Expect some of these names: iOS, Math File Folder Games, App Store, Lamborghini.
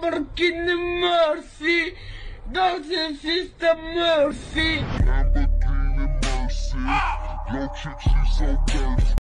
Lamborghini Mercy. Dolce Sister Mercy. Lamborghini Mercy. Your chick, she's so thirsty.